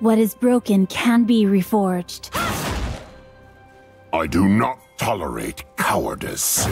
What is broken can be reforged. I do not tolerate cowardice.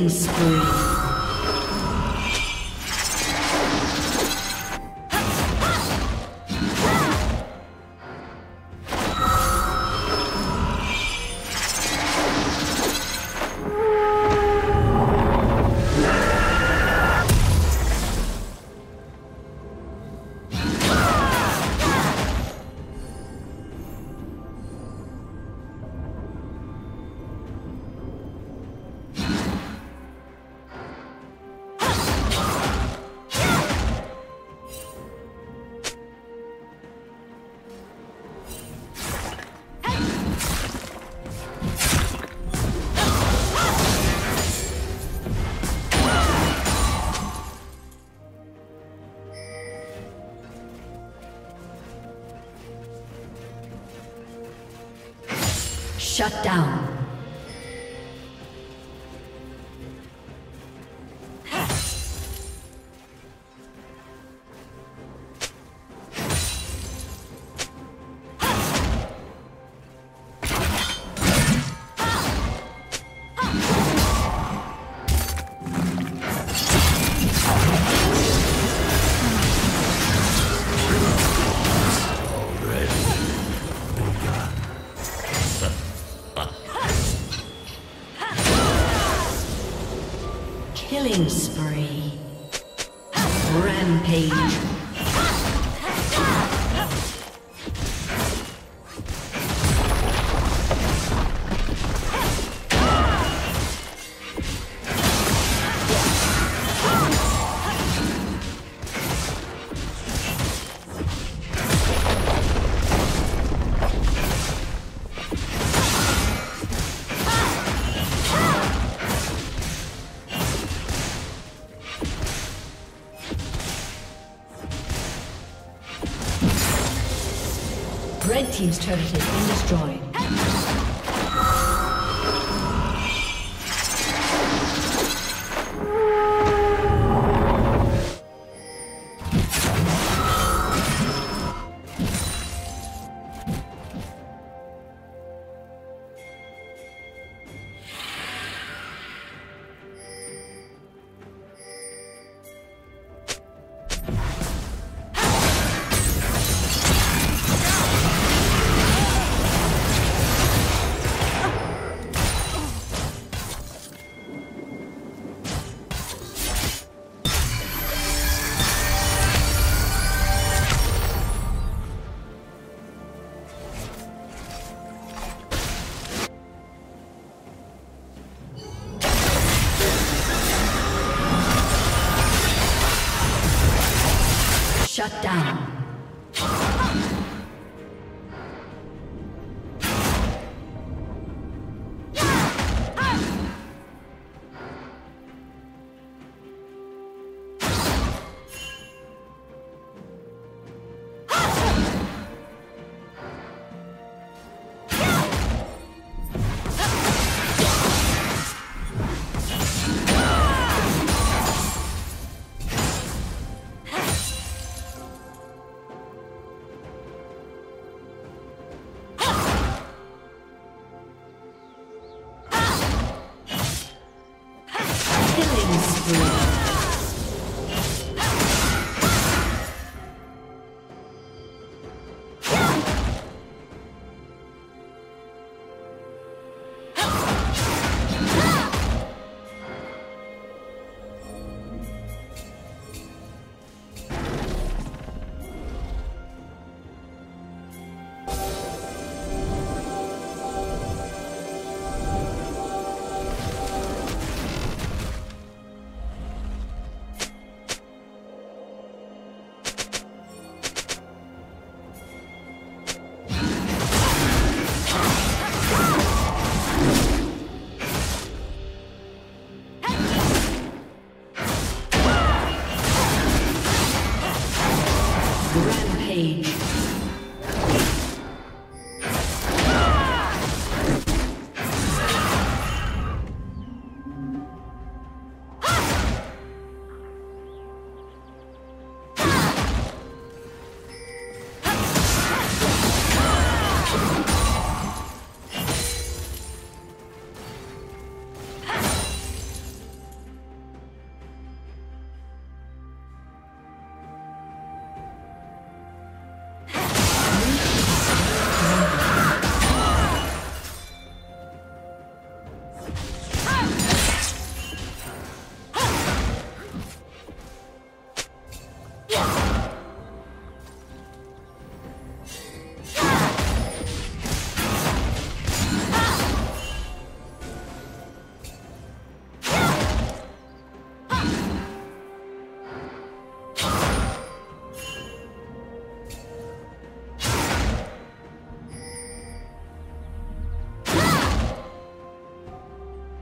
Killing spree. Shut down. Killing spree. Rampage. Red team's turret has been destroyed. Shut down.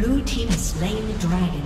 Blue team has slain the dragon.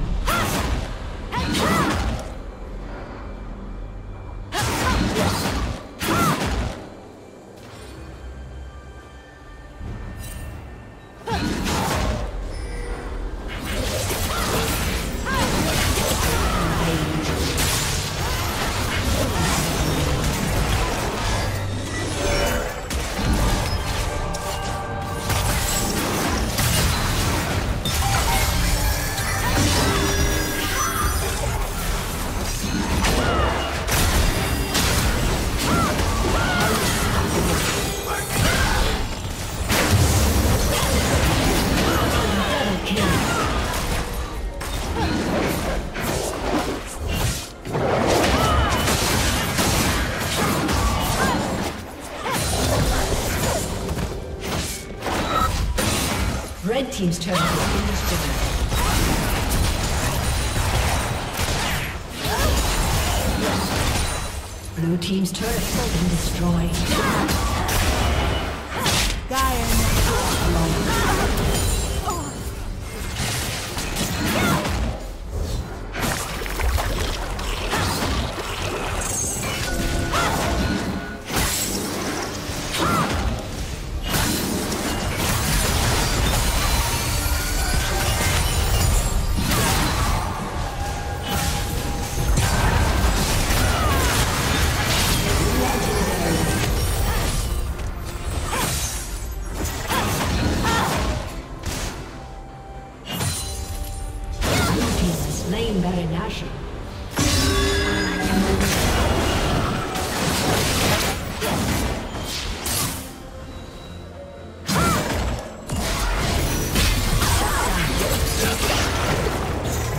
Red team's turret has been destroyed. Blue team's turret has been destroyed.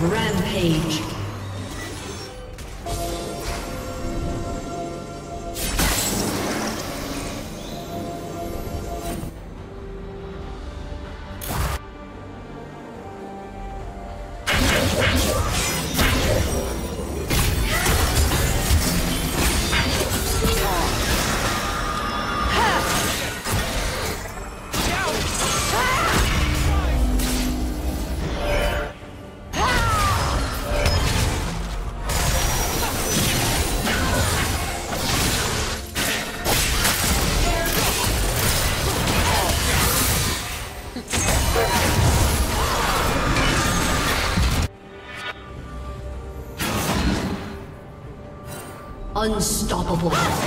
Rampage. Unstoppable. Right.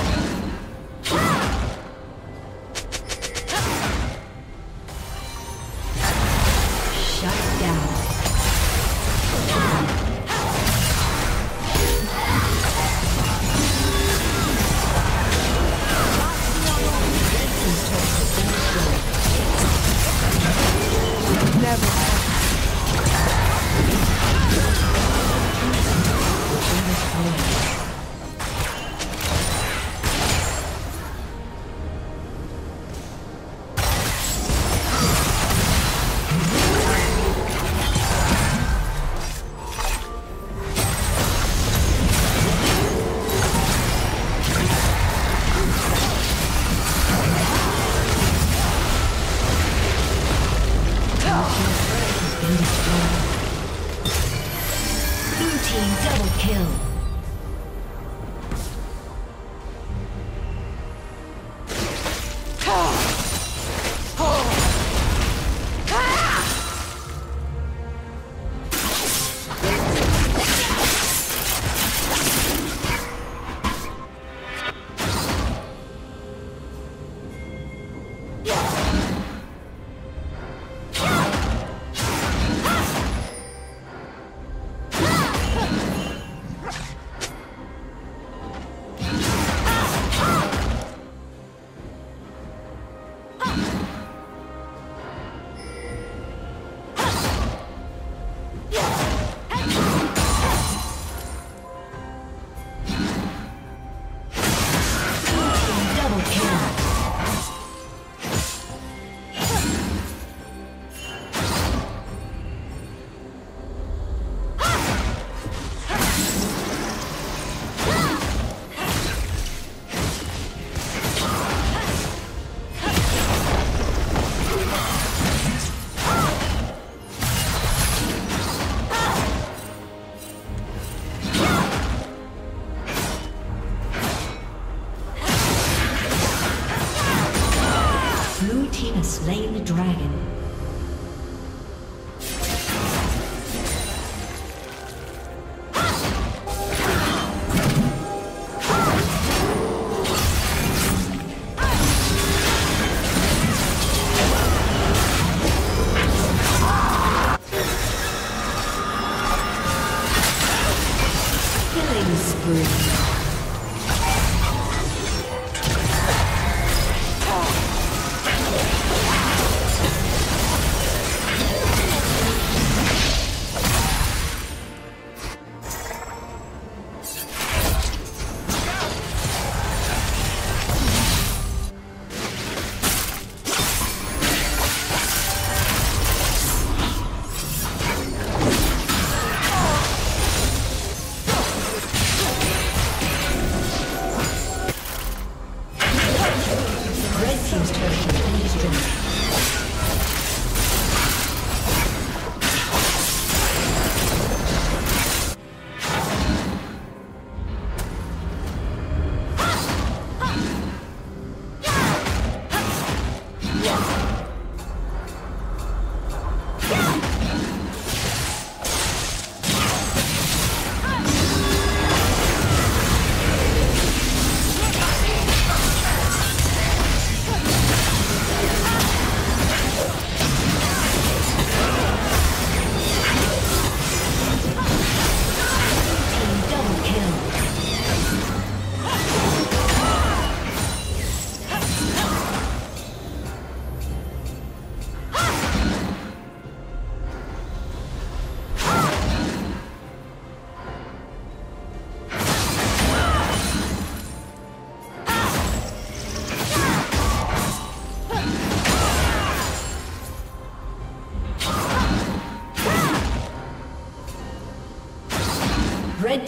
Red